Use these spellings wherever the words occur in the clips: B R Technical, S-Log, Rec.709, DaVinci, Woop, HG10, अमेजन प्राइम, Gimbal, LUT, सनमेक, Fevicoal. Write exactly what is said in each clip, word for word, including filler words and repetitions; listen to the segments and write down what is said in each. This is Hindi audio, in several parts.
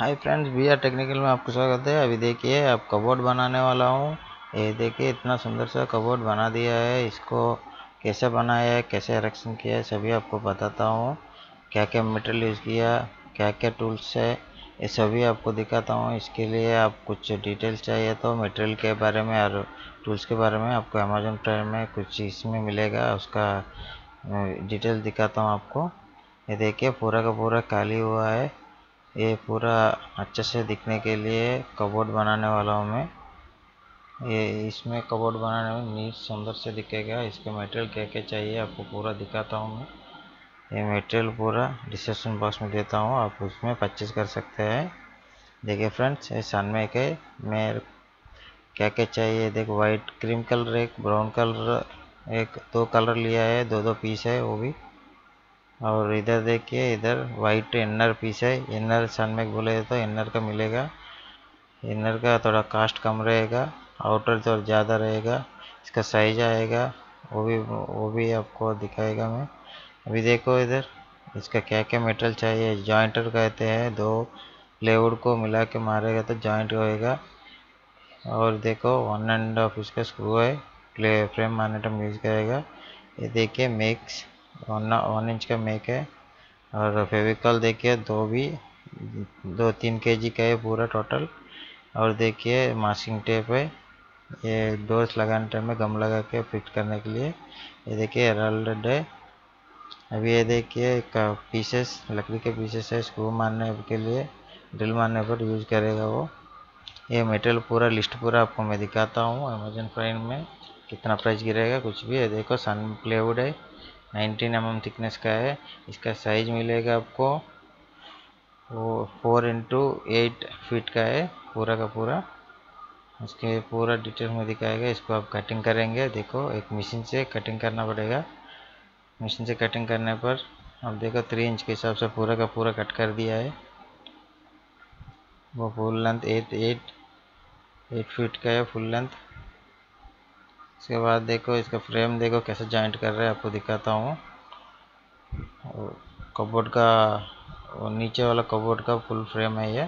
हाय फ्रेंड्स, बी आर टेक्निकल में आपका स्वागत है। अभी देखिए आप कबोर्ड बनाने वाला हूँ। ये देखिए इतना सुंदर सा कबोर्ड बना दिया है। इसको कैसे बनाया है, कैसे एरेक्शन किया है, सभी आपको बताता हूँ। क्या क्या मटेरियल यूज़ किया, क्या क्या टूल्स है, ये सभी आपको दिखाता हूँ। इसके लिए आप कुछ डिटेल्स चाहिए तो मटेरियल के बारे में और टूल्स के बारे में आपको अमेजन प्राइम में कुछ इसमें मिलेगा, उसका डिटेल दिखाता हूँ आपको। ये देखिए पूरा का पूरा खाली हुआ है। ये पूरा अच्छे से दिखने के लिए कबोर्ड बनाने वाला हूँ मैं। ये इसमें कबोर्ड बनाने में नीट सुंदर से दिखेगा। इसके मटेरियल क्या क्या चाहिए आपको पूरा दिखाता हूँ मैं। ये मटेरियल पूरा डिस्क्रिप्शन बॉक्स में देता हूँ, आप उसमें परचेज कर सकते हैं। देखिए फ्रेंड्स, ये सामने के मेरे क्या क्या चाहिए। देखो वाइट क्रीम कलर, एक ब्राउन कलर, एक दो कलर लिया है, दो दो पीस है वो भी। और इधर देखिए, इधर वाइट इनर पीस है। इनर सनमेक बोले तो इनर का मिलेगा। इनर का थोड़ा कास्ट कम रहेगा, आउटर थोड़ा ज़्यादा रहेगा। इसका साइज आएगा वो भी वो भी आपको दिखाएगा मैं। अभी देखो इधर इसका क्या क्या मेटल चाहिए। जॉइंटर कहते हैं, दो प्लेवुड को मिला के मारेगा तो जॉइंट होएगा। और देखो वन एंड ऑफ इसका स्क्रू है, क्ले फ्रेम मारने टाइम यूज़ करेगा। ये देखिए मेक्स वन वन इंच का मेक है। और फेविकॉल देखिए दो भी दो तीन केजी का है पूरा टोटल। और देखिए मास्किंग टेप है, ये डोर्स लगाने टाइम में गम लगा के फिट करने के लिए। ये देखिए एराल्ड है। अभी ये देखिए एक पीसेस लकड़ी के पीसेस है, स्क्रू मारने के लिए ड्रिल मारने पर यूज़ करेगा वो। ये मेटल पूरा लिस्ट पूरा आपको मैं दिखाता हूँ अमेजन प्राइम में कितना प्राइस गिरेगा कुछ भी। ये देखो सन प्लेवुड है, नाइनटीन एम एम थिकनेस का है। इसका साइज मिलेगा आपको वो फोर इंटू एट फीट का है पूरा का पूरा। उसके पूरा डिटेल में दिखाएगा। इसको आप कटिंग करेंगे। देखो एक मशीन से कटिंग करना पड़ेगा। मशीन से कटिंग करने पर आप देखो थ्री इंच के हिसाब से पूरा का पूरा कट कर दिया है। वो full length eight eight eight feet का है फुल लेंथ। इसके बाद देखो इसका फ्रेम देखो कैसे जॉइंट कर रहे हैं आपको दिखाता हूँ। कबोर्ड का नीचे वाला कबोर्ड का फुल फ्रेम है ये।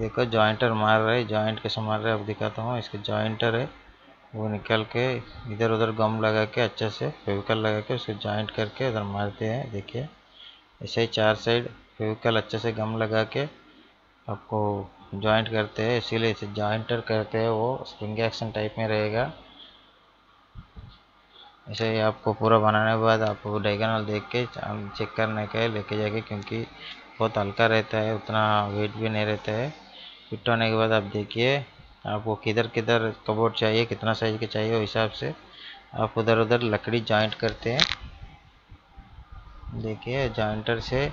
देखो जॉइंटर मार रहे है, जॉइंट कैसे मार रहे हैं आपको दिखाता हूँ। इसके जॉइंटर है वो निकल के इधर उधर गम लगा के अच्छे से फेविकॉल लगा के उसको जॉइंट करके उधर मारते हैं। देखिए ऐसे ही चार साइड फेविकॉल अच्छे से गम लगा के आपको जॉइंट करते हैं, इसीलिए इसे जॉइंटर करते हैं। वो स्प्रिंग एक्शन टाइप में रहेगा। ऐसे ही आपको पूरा बनाने के बाद आपको डायगोनल देख के चेक करने का है लेके जाके, क्योंकि बहुत हल्का रहता है, उतना वेट भी नहीं रहता है। फिट होने के बाद आप देखिए आपको किधर किधर कबोर्ड चाहिए, कितना साइज के चाहिए, उस हिसाब से आप उधर उधर लकड़ी जॉइंट करते हैं। देखिए जॉइंटर से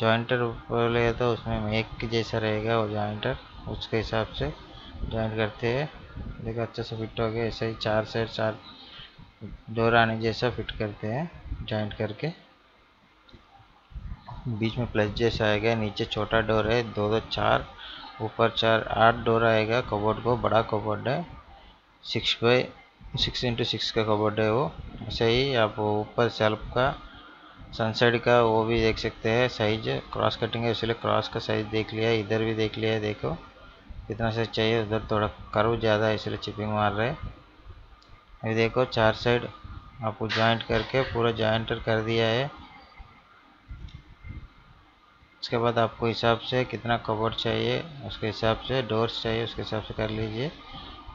जॉइंटर बोले तो उसमें मेक जैसा रहेगा वो जॉइंटर, उसके हिसाब से जॉइंट करते हैं। देखो अच्छे से फिट हो गया। ऐसे ही चार साइड चार डोर आने जैसा फिट करते हैं जॉइंट करके। बीच में प्लस जैसा आएगा, नीचे छोटा डोर है, दो दो चार, ऊपर चार, आठ डोर आएगा कबोर्ड को। बड़ा कबोर्ड है, six by six into six का कबोर्ड है वो। ऐसे ही आप ऊपर सेल्फ का सनसेट का वो भी देख सकते हैं। साइज क्रॉस कटिंग है इसलिए क्रॉस का साइज देख लिया, इधर भी देख लिया है। देखो कितना साइज चाहिए, उधर थोड़ा कर्व ज़्यादा है इसलिए चिपिंग मार रहे हैं। अभी देखो चार साइड आपको जॉइंट करके पूरा जॉइंटर कर दिया है। उसके बाद आपको हिसाब से कितना कबोर्ड चाहिए उसके हिसाब से डोर्स चाहिए उसके हिसाब से कर लीजिए।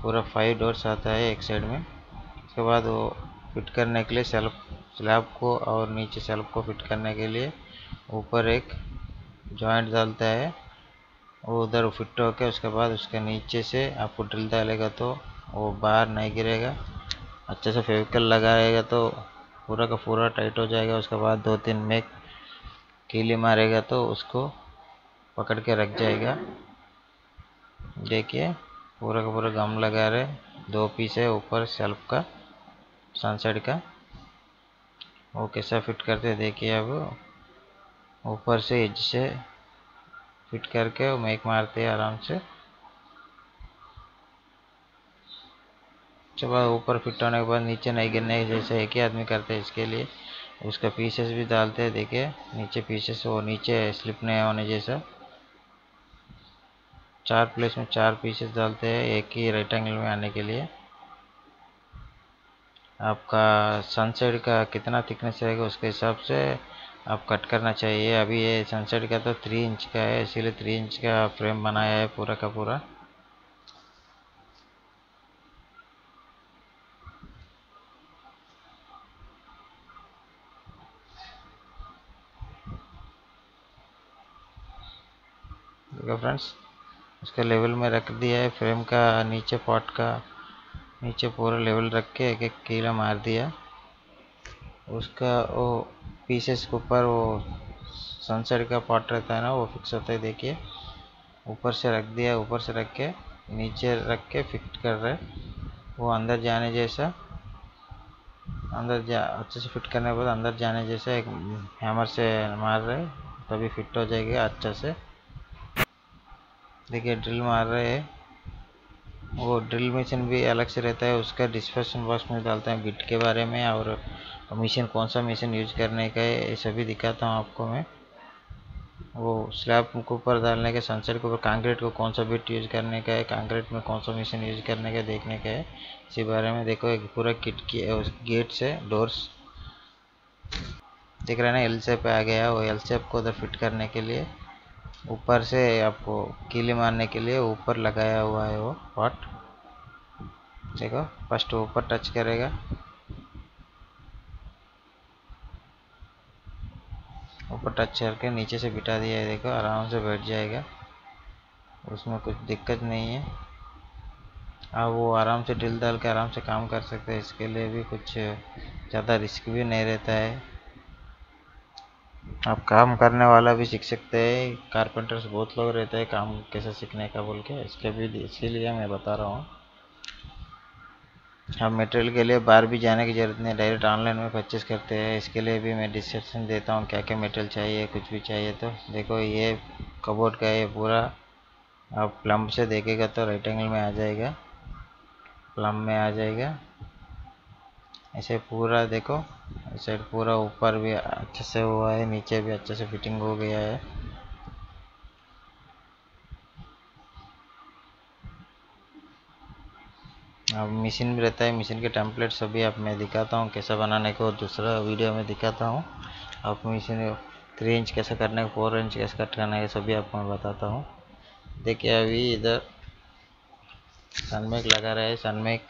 पूरा फाइव डोर्स आता है एक साइड में। उसके बाद वो फिट करने के लिए सेल्फ स्लैब को और नीचे सेल्फ को फिट करने के लिए ऊपर एक जॉइंट डालता है, वो उधर फिट होकर उसके बाद उसके नीचे से आपको ड्रिल डालेगा तो वो बाहर नहीं गिरेगा। अच्छे से फेविकॉल लगाएगा तो पूरा का पूरा टाइट हो जाएगा। उसके बाद दो तीन मेक कीली मारेगा तो उसको पकड़ के रख जाएगा। देखिए पूरा का पूरा गम लगा रहे, दो पीस है ऊपर सेल्फ का सनसेट का, वो कैसा फिट करते देखिए। अब ऊपर से एज से फिट करके मेक मारते हैं आराम से। उसके बाद ऊपर फिट होने के बाद नीचे नहीं गिरने जैसे एक ही आदमी करते हैं, इसके लिए उसका पीसेस भी डालते हैं। देखिए नीचे पीसेस वो नीचे स्लिप नहीं होने जैसा चार प्लेस में चार पीसेस डालते हैं एक ही रेक्टेंगल में आने के लिए। आपका सनसेट का कितना थिकनेस रहेगा उसके हिसाब से आप कट करना चाहिए। अभी ये सनसेट का तो थ्री इंच का है, इसीलिए थ्री इंच का फ्रेम बनाया है पूरा का पूरा। देखो फ्रेंड्स, उसका लेवल में रख दिया है फ्रेम का, नीचे पॉट का नीचे पूरा लेवल रख के एक एक कीला मार दिया। उसका वो पीसेस के ऊपर वो सनसेट का पॉट रहता है ना, वो फिक्स होता है। देखिए ऊपर से रख दिया, ऊपर से रख के नीचे रख के फिक्स कर रहे वो अंदर जाने जैसा। अंदर जा अच्छे से फिट करने के बाद अंदर जाने जैसा एक हैमर से मार रहे तभी फिट हो जाएगा अच्छे से। देखिए ड्रिल मार रहे हैं, वो ड्रिल मशीन भी अलग से रहता है, उसका डिस्पर्शन बॉक्स में डालते हैं। बिट के बारे में और मशीन कौन सा मशीन यूज करने का है ये सभी दिखाता हूँ आपको मैं। वो स्लैब के ऊपर डालने के, सनसेट के ऊपर कंक्रीट को कौन सा बिट यूज करने का है, कंक्रीट में कौन सा मशीन यूज करने का देखने का है इसी बारे में। देखो एक पूरा किट की गेट से डोर्स देख रहे ना, एल शेप आ गया। वो एल शेप को उधर फिट करने के लिए ऊपर से आपको कीले मारने के लिए ऊपर लगाया हुआ है वो पॉट। देखो फर्स्ट ऊपर टच करेगा, ऊपर टच करके नीचे से बिठा दिया है। देखो आराम से बैठ जाएगा, उसमें कुछ दिक्कत नहीं है। अब वो आराम से ड्रिल डाल के आराम से काम कर सकते हैं, इसके लिए भी कुछ ज़्यादा रिस्क भी नहीं रहता है। आप काम करने वाला भी सीख सकते हैं। कारपेंटर्स बहुत लोग रहते हैं काम कैसे सीखने का बोल के, इसके भी इसीलिए मैं बता रहा हूँ। आप मटेरियल के लिए बाहर भी जाने की ज़रूरत नहीं, डायरेक्ट ऑनलाइन में परचेस करते हैं। इसके लिए भी मैं डिस्क्रिप्शन देता हूँ क्या क्या मटेरियल चाहिए, कुछ भी चाहिए तो। देखो ये कबोर्ड का ये पूरा आप प्लम्ब से देखेगा तो रेक्टेंगल में आ जाएगा, प्लम्ब में आ जाएगा। ऐसे पूरा देखो इस साइड पूरा ऊपर भी अच्छे से हुआ है, नीचे भी अच्छे से फिटिंग हो गया है। अब मशीन भी रहता है, मशीन के टेम्पलेट सभी आप मैं दिखाता हूँ कैसा बनाने को, दूसरा वीडियो में दिखाता हूँ। आप मशीन थ्री इंच कैसे करने को, फोर इंच कैसे कट करना है सभी आपको मैं बताता हूँ। देखिए अभी इधर सनमेक लगा रहा है, सनमेक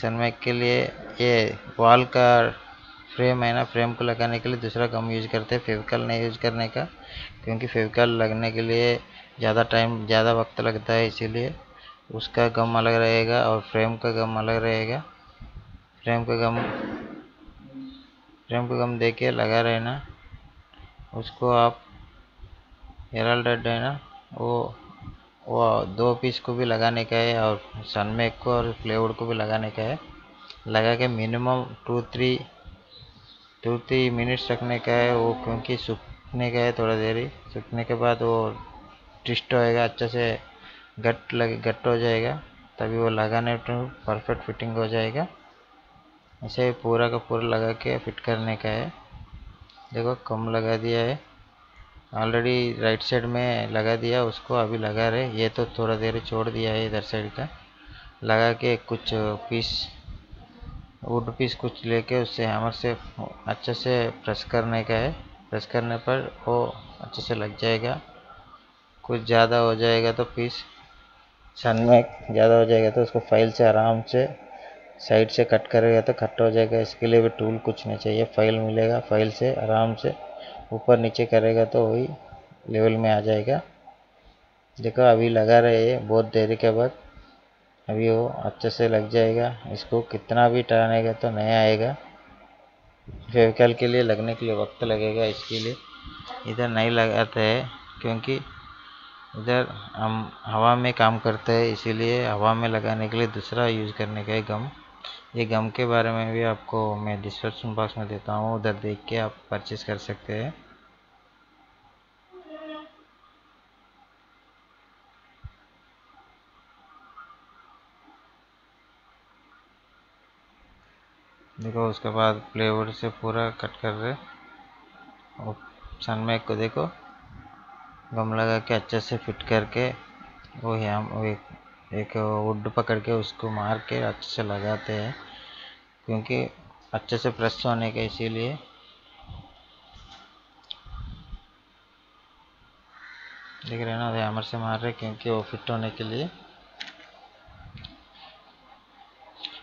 सनमेक के लिए ये वॉल का फ्रेम है ना, फ्रेम को लगाने के लिए दूसरा कम यूज़ करते हैं, फेविकॉल नहीं यूज़ करने का, क्योंकि फेविकॉल लगने के लिए ज़्यादा टाइम ज़्यादा वक्त लगता है, इसीलिए उसका गम अलग रहेगा और फ्रेम का गम अलग रहेगा। फ्रेम का गम फ्रेम का गम दे के लगा रहे ना, उसको आप हेराल्ड है ना वो वो दो पीस को भी लगाने का है और सनमेक को और प्लेवुड को भी लगाने का है। लगा के minimum two three two three minutes रखने का है वो, क्योंकि सूखने का है थोड़ा देर ही। सूखने के बाद वो ट्विस्ट होएगा अच्छे से, गट लग गट हो जाएगा, तभी वो लगाने में परफेक्ट फिटिंग हो जाएगा। ऐसे पूरा का पूरा लगा के फिट करने का है। देखो कम लगा दिया है, ऑलरेडी राइट साइड में लगा दिया उसको, अभी लगा रहे। ये तो थोड़ा देर छोड़ दिया है इधर साइड का, लगा के कुछ पीस वुड पीस कुछ लेके उससे हैमर से अच्छे से प्रेस करने का है। प्रेस करने पर वो अच्छे से लग जाएगा। कुछ ज़्यादा हो जाएगा तो पीस सन में ज़्यादा हो जाएगा तो उसको फाइल से आराम से साइड से कट करेगा तो कट हो जाएगा। इसके लिए भी टूल कुछ नहीं चाहिए, फाइल मिलेगा, फाइल से आराम से ऊपर नीचे करेगा तो वही लेवल में आ जाएगा। देखो अभी लगा रहे है, बहुत देरी के बाद अभी वो अच्छे से लग जाएगा। इसको कितना भी टानेगा तो नहीं आएगा, फेविकॉल के लिए लगने के लिए वक्त लगेगा, इसके लिए इधर नहीं लगाते हैं, क्योंकि इधर हम हवा में काम करते हैं, इसीलिए हवा में लगाने के लिए दूसरा यूज़ करने का है गम। ये गम के बारे में भी आपको मैं डिस्क्रिप्शन बॉक्स में देता हूँ, उधर देख के आप परचेस कर सकते हैं। देखो उसके बाद प्लेवुड से पूरा कट कर रहे, और सनमेक को देखो गमला लगा के अच्छे से फिट करके वो हम एक एक वुड पकड़ के उसको मार के अच्छे से लगाते हैं, क्योंकि अच्छे से प्रेस होने के इसीलिए। देख रहे हैं ना, हैमर से मार रहे क्योंकि वो फिट होने के लिए।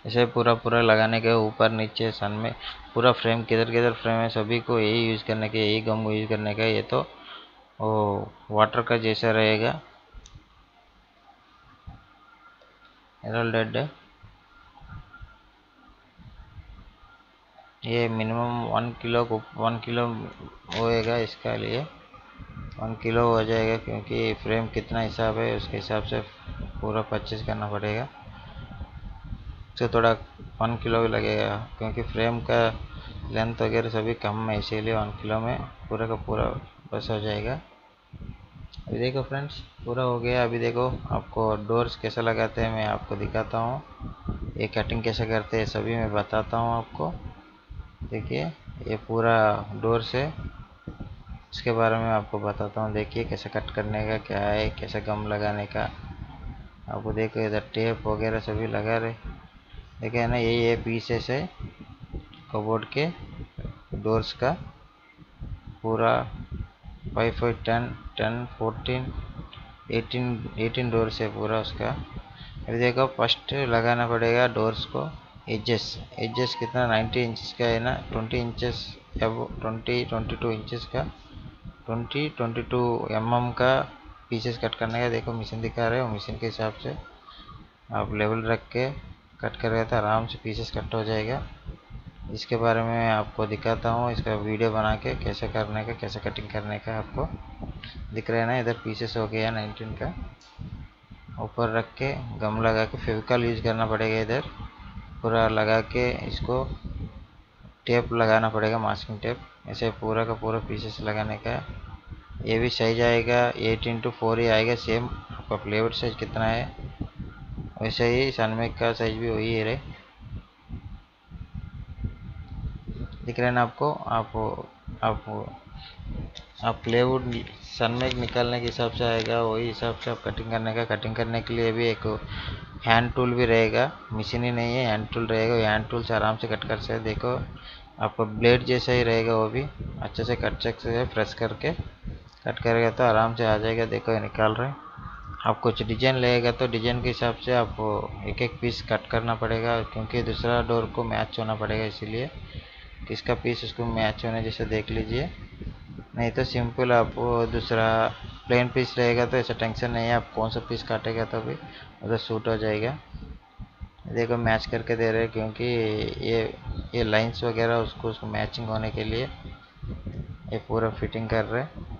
इसे पूरा पूरा लगाने के ऊपर नीचे सन में पूरा फ्रेम किधर किधर फ्रेम है सभी को यही यूज़ करने के, यही गम को यूज़ करने का। ये तो वो वाटर का जैसा रहेगा। डेड ये मिनिमम वन किलो को वन किलो होएगा, इसका लिए वन किलो हो जाएगा क्योंकि फ्रेम कितना हिसाब है उसके हिसाब से पूरा परचेज करना पड़ेगा। उससे थोड़ा वन किलो भी लगेगा क्योंकि फ्रेम का लेंथ वगैरह सभी कम है, इसीलिए वन किलो में पूरा का पूरा बस हो जाएगा। अभी देखो फ्रेंड्स पूरा हो गया। अभी देखो आपको डोर्स कैसे लगाते हैं मैं आपको दिखाता हूँ, ये कटिंग कैसे करते हैं सभी मैं बताता हूँ आपको। देखिए ये पूरा डोर्स है, इसके बारे में आपको बताता हूँ। देखिए कैसे कट करने का क्या है, कैसे गम लगाने का। आपको देखो इधर टेप वगैरह सभी लगा रहे, देखिए ना यही ये पीसेस है कबोर्ड के डोर्स का। पूरा five five ten ten fourteen eighteen eighteen doors है पूरा उसका। अभी देखो फर्स्ट लगाना पड़ेगा डोर्स को एजेस। एजेस कितना नाइन्टी इंचेस का है ना, ट्वेंटी इंचेस या वो ट्वेंटी ट्वेंटी टू इंचेस का twenty twenty two M M का पीसेस कट करने का। देखो मशीन दिखा रहे हो, मशीन के हिसाब से आप लेवल रख के कट कर रहे थे, आराम से पीसेस कट हो जाएगा। इसके बारे में मैं आपको दिखाता हूँ, इसका वीडियो बना के कैसे करने का, कैसे कटिंग करने का। आपको दिख रहा है ना इधर पीसेस हो गया नाइनटीन का। ऊपर रख के गम लगा के फेविकॉल यूज़ करना पड़ेगा, इधर पूरा लगा के इसको टेप लगाना पड़ेगा, मास्किंग टेप। ऐसे पूरा का पूरा पीसेस लगाने का। ये भी साइज आएगा एटीन टू फोर ही आएगा, सेम आपका प्लेवट साइज कितना है वैसे ही सनमेक का साइज भी वही है रे। दिख रहा है ना आपको। आप आप आप प्लेवुड सनमेक निकालने के हिसाब से आएगा, वही हिसाब से आप कटिंग करने का। कटिंग करने के लिए भी एक हैंड टूल भी रहेगा, मशीन ही नहीं है, हैंड टूल रहेगा। हैंड टूल से आराम से कट कर सकते। देखो आपको ब्लेड जैसा ही रहेगा, वो भी अच्छे से कट चक से प्रेस करके कट करेगा तो आराम से आ जाएगा। देखो निकाल रहे। आप कुछ डिजाइन लगेगा तो डिजाइन के हिसाब से आपको एक एक पीस कट करना पड़ेगा, क्योंकि दूसरा डोर को मैच होना पड़ेगा, इसीलिए किसका पीस उसको मैच होने जैसे देख लीजिए। नहीं तो सिंपल आप दूसरा प्लेन पीस रहेगा तो ऐसा टेंशन नहीं है आप कौन सा पीस काटेगा, तो भी उधर सूट हो जाएगा। देखो मैच करके दे रहे क्योंकि ये ये लाइन्स वगैरह उसको उसको मैचिंग होने के लिए ये पूरा फिटिंग कर रहे हैं।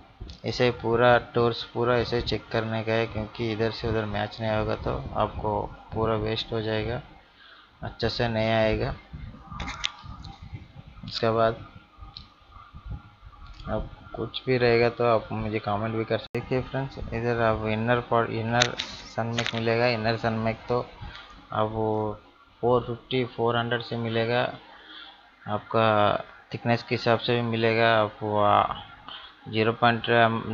ऐसे पूरा टोर्स पूरा ऐसे चेक करने का है, क्योंकि इधर से उधर मैच नहीं होगा तो आपको पूरा वेस्ट हो जाएगा, अच्छे से नहीं आएगा। इसके बाद आप कुछ भी रहेगा तो आप मुझे कमेंट भी कर सकते हैं फ्रेंड्स। इधर आप इनर फॉर इनर सनमेक मिलेगा। इनर सनमेक तो आप फोर फिफ्टी फोर हंड्रेड से मिलेगा, आपका थिकनेस के हिसाब से भी मिलेगा। आप zero point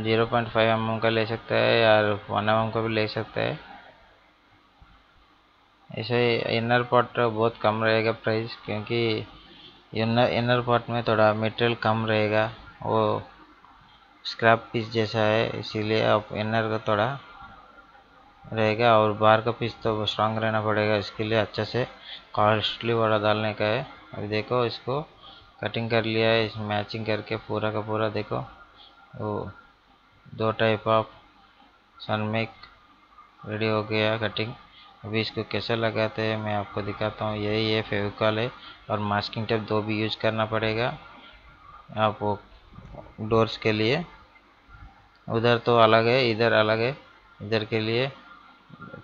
zero point five M M का ले सकता है या वन एम एम का भी ले सकता है। ऐसे इनर पार्ट बहुत कम रहेगा प्राइस, क्योंकि इनर इनर पार्ट में थोड़ा मटेरियल कम रहेगा, वो स्क्रैप पीस जैसा है, इसीलिए आप इनर का थोड़ा रहेगा। और बाहर का पीस तो स्ट्रांग रहना पड़ेगा, इसके लिए अच्छे से कॉस्टली वाला डालने का है। अभी देखो इसको कटिंग कर लिया है, इस मैचिंग करके पूरा का पूरा। देखो वो दो टाइप ऑफ सनमेक रेडी हो गया कटिंग। अभी इसको कैसे लगाते हैं मैं आपको दिखाता हूँ। यही ये फेविकॉल है और मास्किंग टेप दो भी यूज़ करना पड़ेगा आपको डोर्स के लिए। उधर तो अलग है, इधर अलग है। इधर के लिए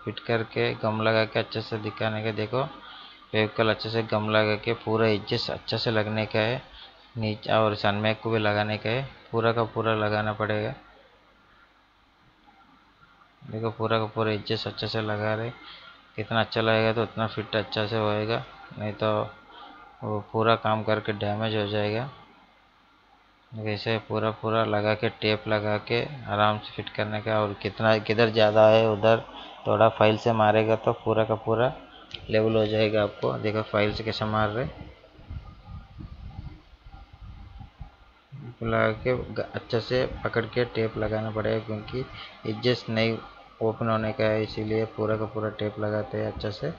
फिट करके गम लगा के अच्छे से दिखाने का। देखो फेविकॉल अच्छे से गम लगा के पूरा एजेस अच्छे से लगने का है, नीचे और सनमेक को भी लगाने का है, पूरा का पूरा लगाना पड़ेगा। देखो पूरा का पूरा एजेस अच्छे से लगा रहे, कितना अच्छा लगेगा तो उतना फिट अच्छा से होएगा, नहीं तो वो पूरा काम करके डैमेज हो जाएगा। वैसे पूरा पूरा लगा के टेप लगा के आराम से फिट करने का। और कितना किधर ज़्यादा है उधर थोड़ा फाइल से मारेगा तो पूरा का पूरा लेवल हो जाएगा। आपको देखो फाइल से कैसे मार रहे, लगा के अच्छे से पकड़ के टेप लगाना पड़ेगा क्योंकि एडजस्ट नहीं ओपन होने का है, इसीलिए पूरा का पूरा टेप लगाते हैं अच्छे से।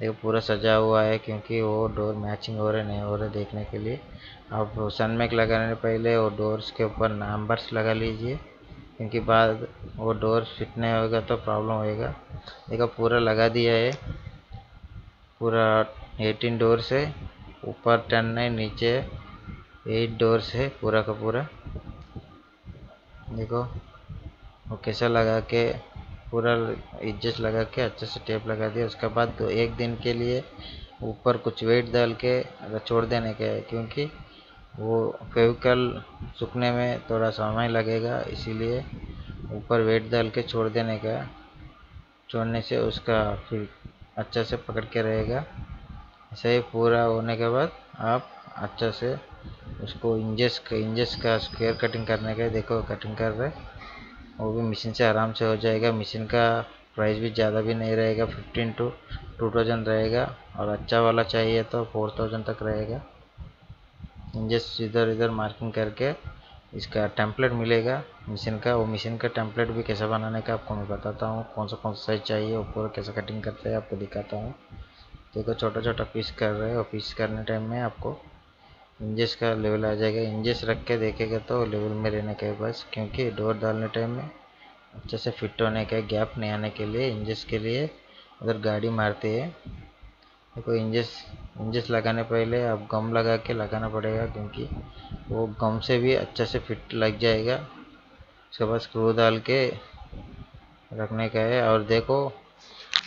देखो पूरा सजा हुआ है क्योंकि वो डोर मैचिंग हो रहे नहीं हो रहे देखने के लिए। आप सनमेक लगाने पहले वो डोर्स के ऊपर नंबर्स लगा लीजिए क्योंकि बाद वो डोर फिट नहीं होगा तो प्रॉब्लम होएगा। देखो पूरा लगा दिया है, पूरा अठारह डोर से ऊपर टेन है, नीचे एट डोर्स है पूरा का पूरा। देखो वो कैसा लगा के पूरा एडजस्ट लगा के अच्छे से टेप लगा दिया। उसके बाद तो एक दिन के लिए ऊपर कुछ वेट डाल के छोड़ देने के है क्योंकि वो फेविकॉल सूखने में थोड़ा समय लगेगा, इसीलिए ऊपर वेट डाल के छोड़ देने का। छोड़ने से उसका फिर अच्छे से पकड़ के रहेगा। ऐसे ही पूरा होने के बाद आप अच्छे से उसको इंजेस इंजेस का स्क्वायर कटिंग करने का। देखो कटिंग कर रहे, वो भी मशीन से आराम से हो जाएगा। मशीन का प्राइस भी ज़्यादा भी नहीं रहेगा, फिफ्टीन टू टू थाउजेंड रहेगा। और अच्छा वाला चाहिए तो फोर थाउजेंड तक रहेगा। इंजेस इधर इधर मार्किंग करके इसका टेम्पलेट मिलेगा मशीन का। वो मशीन का टेम्पलेट भी कैसा बनाने का आपको मैं बताता हूँ, कौन सा कौन सा साइज चाहिए वो पूरा कैसा कटिंग करते हैं आपको दिखाता हूँ। देखो छोटा छोटा पीस कर रहे हैं, और पीस करने टाइम में आपको इंजेस का लेवल आ जाएगा। इंजेस रख के देखेगा तो लेवल में रहने का है बस, क्योंकि डोर डालने टाइम में अच्छे से फिट होने का, गैप नहीं आने के लिए इंजेस के लिए उधर गाड़ी मारती है। देखो इंजेस इंजेस लगाने पहले आप गम लगा के लगाना पड़ेगा क्योंकि वो गम से भी अच्छे से फिट लग जाएगा। उसके बाद स्क्रू डाल के रखने का है। और देखो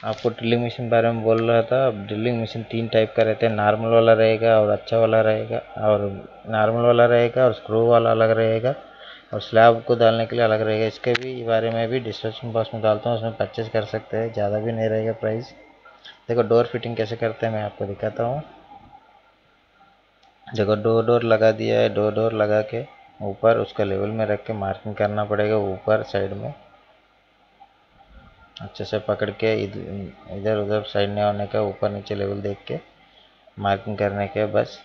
आपको ड्रिलिंग मशीन बारे में बोल रहा था। अब ड्रिलिंग मशीन तीन टाइप का रहता है, नॉर्मल वाला रहेगा और अच्छा वाला रहेगा, और नॉर्मल वाला रहेगा और स्क्रू वाला अलग रहेगा और स्लैब को डालने के लिए अलग रहेगा। इसके भी बारे में भी डिस्क्रिप्शन बॉक्स में डालता हूँ, उसमें परचेज कर सकते हैं, ज़्यादा भी नहीं रहेगा प्राइस। देखो डोर फिटिंग कैसे करते हैं मैं आपको दिखाता हूँ। देखो डोर डोर लगा दिया है, डोर डोर लगा के ऊपर उसका लेवल में रख के मार्किंग करना पड़ेगा ऊपर साइड में अच्छे से पकड़ के, इधर उधर साइड नहीं होने का, ऊपर नीचे लेवल देख के मार्किंग करने के बस।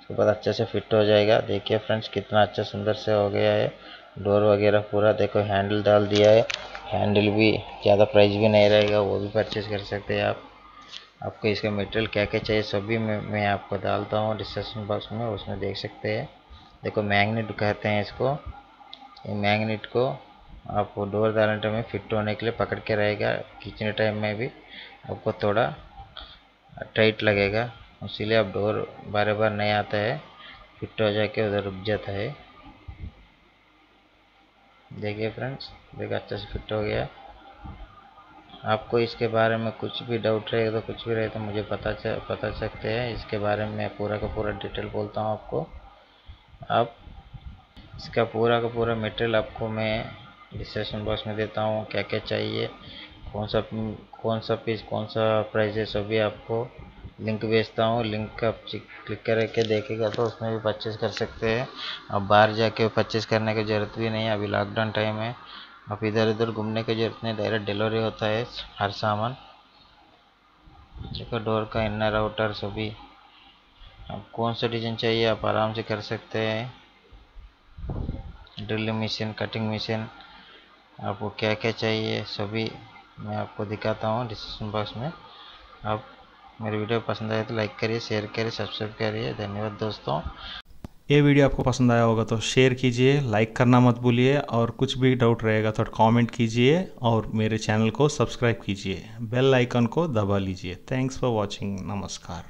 उसके बाद अच्छे से फिट हो जाएगा। देखिए फ्रेंड्स कितना अच्छा सुंदर से हो गया है डोर वगैरह पूरा। देखो हैंडल डाल दिया है, हैंडल भी ज़्यादा प्राइस भी नहीं रहेगा, वो भी परचेज़ कर सकते हैं आप। आपको इसका मटेरियल क्या क्या चाहिए सभी मैं, मैं आपको डालता हूँ डिस्क्रिप्शन बॉक्स में, उसमें देख सकते हैं। देखो मैग्नेट कहते हैं इसको, मैग्नेट को आपको डोर डालने टाइम में फिट होने के लिए पकड़ के रहेगा, खींचने टाइम में भी आपको थोड़ा टाइट लगेगा, इसीलिए आप डोर बार बार नहीं आता है, फिट हो जाके उधर रुक जाता है। देखिए फ्रेंड्स, देखो अच्छे से फिट हो गया। आपको इसके बारे में कुछ भी डाउट रहेगा तो कुछ भी रहे तो मुझे पता चा, पता सकते हैं। इसके बारे में पूरा का पूरा डिटेल बोलता हूँ आपको। आप इसका पूरा का पूरा मटेरियल आपको मैं डिस्क्रिप्शन बॉक्स में देता हूँ, क्या क्या चाहिए, कौन सा कौन सा पीस कौन सा प्राइस है सभी आपको लिंक भेजता हूँ। लिंक आप क्लिक करके देखेगा तो उसमें भी परचेज़ कर सकते हैं। अब बाहर जाके परचेज़ करने की ज़रूरत भी नहीं है, अभी लॉकडाउन टाइम है, आप इधर उधर घूमने की ज़रूरत नहीं, डायरेक्ट डिलीवरी होता है हर सामान। देखो डोर का इनर आउटर सभी, अब कौन सा डिज़ाइन चाहिए आप आराम से कर सकते हैं। ड्रिलिंग मशीन, कटिंग मशीन, आपको क्या क्या चाहिए सभी मैं आपको दिखाता हूँ डिस्क्रिप्शन बॉक्स में। आप मेरी वीडियो पसंद आए तो लाइक करिए, शेयर करिए, सब्सक्राइब करिए। धन्यवाद दोस्तों। ये वीडियो आपको पसंद आया होगा तो शेयर कीजिए, लाइक करना मत भूलिए, और कुछ भी डाउट रहेगा तो कमेंट कीजिए और मेरे चैनल को सब्सक्राइब कीजिए, बेल आइकन को दबा लीजिए। Thanks for watching. नमस्कार।